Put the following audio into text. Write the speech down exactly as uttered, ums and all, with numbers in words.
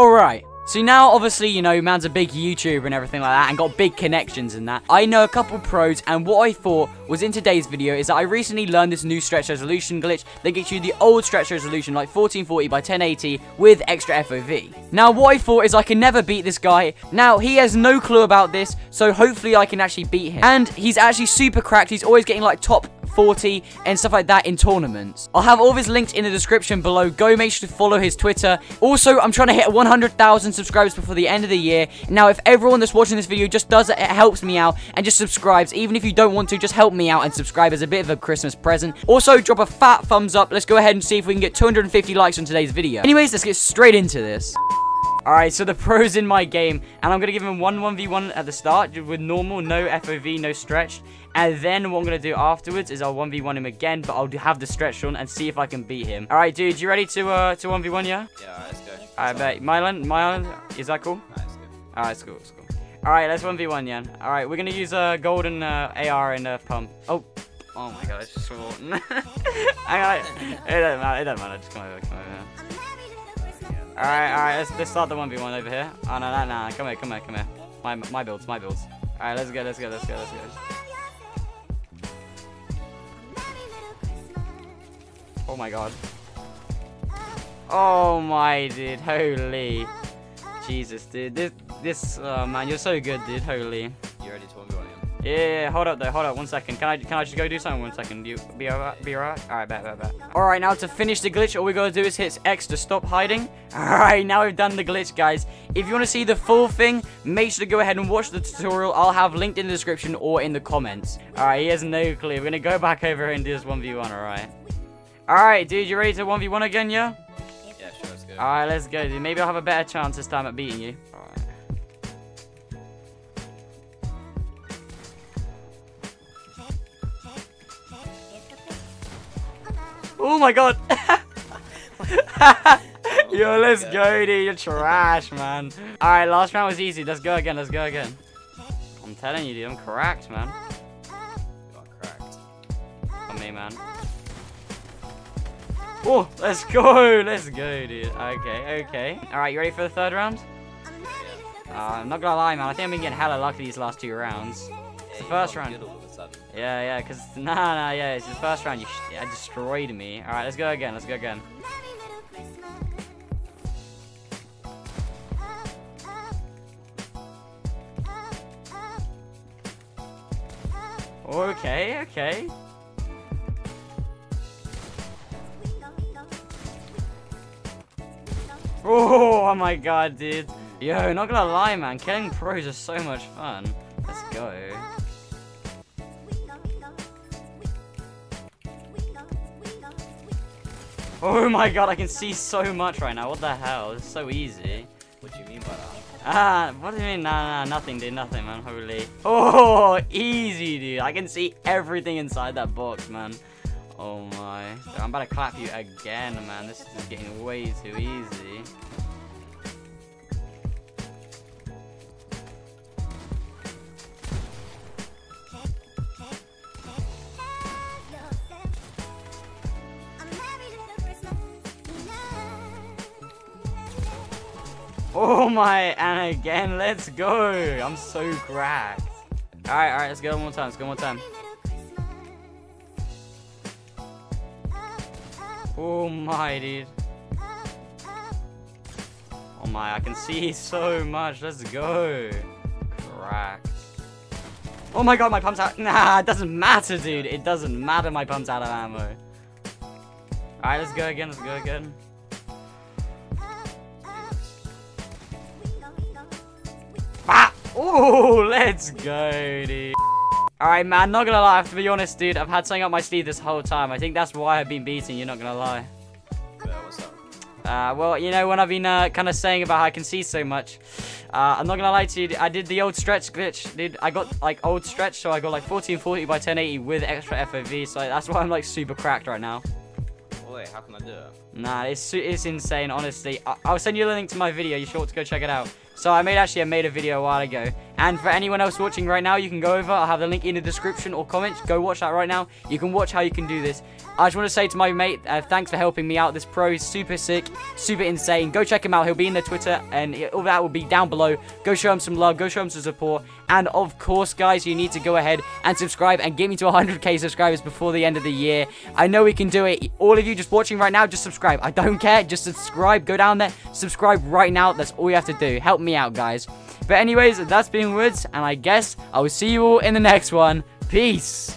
Alright. So now, obviously, you know, man's a big YouTuber and everything like that, and got big connections in that. I know a couple pros, and what I thought was in today's video is that I recently learned this new stretch resolution glitch that gets you the old stretch resolution, like fourteen forty by ten eighty, with extra F O V. Now, what I thought is I can never beat this guy. Now, he has no clue about this, so hopefully I can actually beat him. And he's actually super cracked. He's always getting, like, top forty and stuff like that in tournaments. I'll have all of his links in the description below. Go make sure to follow his Twitter. Also, I'm trying to hit one hundred thousand subscribers before the end of the year. Now, if everyone that's watching this video just does it, it helps me out and just subscribes. Even if you don't want to, just help me out and subscribe as a bit of a Christmas present. Also, drop a fat thumbs up. Let's go ahead and see if we can get two hundred fifty likes on today's video. Anyways, let's get straight into this. Alright, so the pro's in my game, and I'm going to give him one 1v1 at the start with normal, no F O V, no stretched. And then what I'm going to do afterwards is I'll one v one him again, but I'll have the stretch on and see if I can beat him. Alright, dude, you ready to uh, to one v one, yeah? Yeah, alright, let's go. Alright, bet. Mylan, Mylan, is that cool? Alright, it's good. Alright, it's cool, it's cool. Alright, let's one v one, yeah. Alright, we're going to use a uh, golden uh, A R and a uh, pump. Oh, oh my god, I just swore. I, it doesn't matter, it doesn't matter, just come over, come over, yeah. Alright, alright, let's, let's start the one v one over here. Oh, no, no, no, come here, come here, come here. My, my builds, my builds. Alright, let's go, let's go, let's go, let's go. Oh my god. Oh my, dude, holy. Jesus, dude, this, this, oh man, you're so good, dude, holy. You ready to one v one him? Yeah, yeah, yeah, hold up though, hold up, one second. Can I, can I just go do something one second? You be alright, be alright? Alright, bet, bet, bet. Alright, now to finish the glitch, all we gotta do is hit X to stop hiding. Alright, now we've done the glitch, guys. If you wanna see the full thing, make sure to go ahead and watch the tutorial. I'll have linked in the description or in the comments. Alright, he has no clue. We're gonna go back over here and do this one v one, alright? Alright, dude, you ready to one v one again, yeah? Yeah, sure, let's go. Alright, let's go, dude. Maybe I'll have a better chance this time at beating you. Alright. Oh my god! Yo, let's go, dude. You're trash, man. Alright, last round was easy. Let's go again. Let's go again. I'm telling you, dude. I'm cracked, man. You are cracked. On me, man. Oh, let's go. Let's go, dude. Okay, okay. Alright, you ready for the third round? Yeah. Uh, I'm not gonna lie, man. I think I've been getting hella lucky these last two rounds. It's the first round. Yeah, yeah, because, nah, nah, yeah, it's the first round, you sh yeah, destroyed me. Alright, let's go again, let's go again. Okay, okay. Oh, oh my god, dude. Yo, not gonna lie, man, killing pros is so much fun. Let's go. Oh my god, I can see so much right now. What the hell? It's so easy. What do you mean by that? Ah, what do you mean? Nah, nah, nothing, dude. Nothing, man. Holy. Oh, easy, dude. I can see everything inside that box, man. Oh my. I'm about to clap you again, man. This is getting way too easy. Oh my, and again, let's go. I'm so cracked. Alright, alright, let's go one more time, let's go one more time. Oh my, dude. Oh my, I can see so much, let's go. Cracked. Oh my god, my pump's out. Nah, it doesn't matter, dude. It doesn't matter, my pump's out of ammo. Alright, let's go again, let's go again. Oh, let's go, dude. Alright, man, not gonna lie, I have to be honest, dude. I've had something up my sleeve this whole time. I think that's why I've been beating you, not gonna lie. Yeah, what's up? Uh, well, you know, when I've been uh, kind of saying about how I can see so much, uh, I'm not gonna lie to you, dude. I did the old stretch glitch, dude. I got, like, old stretch, so I got, like, fourteen forty by ten eighty with extra F O V, so like, that's why I'm, like, super cracked right now. Wait, how can I do it? Nah, it's, it's insane, honestly. I I'll send you a link to my video. You're sure to go check it out. So I made actually I made a video a while ago. And for anyone else watching right now, you can go over. I'll have the link in the description or comments. Go watch that right now. You can watch how you can do this. I just want to say to my mate, uh, thanks for helping me out. This pro is super sick, super insane. Go check him out. He'll be in their Twitter, and all that will be down below. Go show him some love. Go show him some support. And of course, guys, you need to go ahead and subscribe and get me to one hundred K subscribers before the end of the year. I know we can do it. All of you just watching right now, just subscribe. I don't care. Just subscribe. Go down there. Subscribe right now. That's all you have to do. Help me out, guys. But anyways, that's been Woods, and I guess I will see you all in the next one. Peace!